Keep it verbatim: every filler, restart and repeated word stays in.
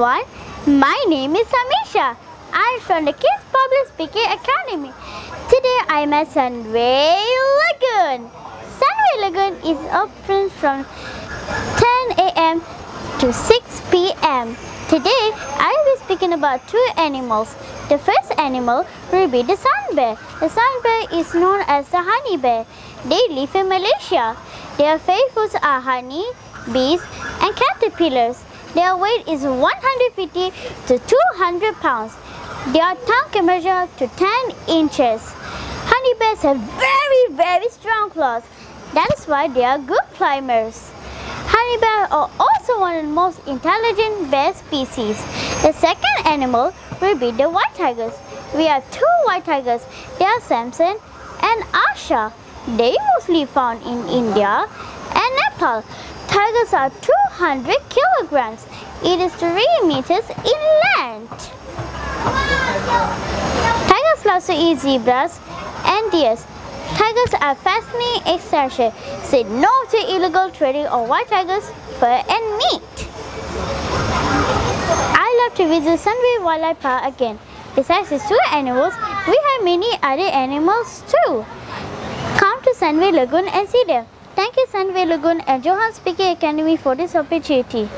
everyone, my name is Amisha. I am from the Kids Public Speaking Academy. Today I am at Sunway Lagoon. Sunway Lagoon is open from ten A M to six P M Today I will be speaking about two animals. The first animal will be the sun bear. The sun bear is known as the honey bear. They live in Malaysia. Their favorite foods are honey, bees and caterpillars. Their weight is one hundred fifty to two hundred pounds. Their tongue can measure up to ten inches. Honey bears have very very strong claws. That is why they are good climbers. Honey bears are also one of the most intelligent bear species. The second animal will be the white tigers. We have two white tigers. They are Samson and Asha. They mostly found in India and Nepal. Tigers are two hundred kilograms. It is three meters in length. Tigers love to eat zebras and deer. Tigers are fascinating extension. Say no to illegal trading of white tigers, fur and meat. I love to visit Sunway Wildlife Park again. Besides these two animals, we have many other animals too. Come to Sunway Lagoon and see them. Thank you Sunway Lagoon and Johan Speaking Academy for this opportunity.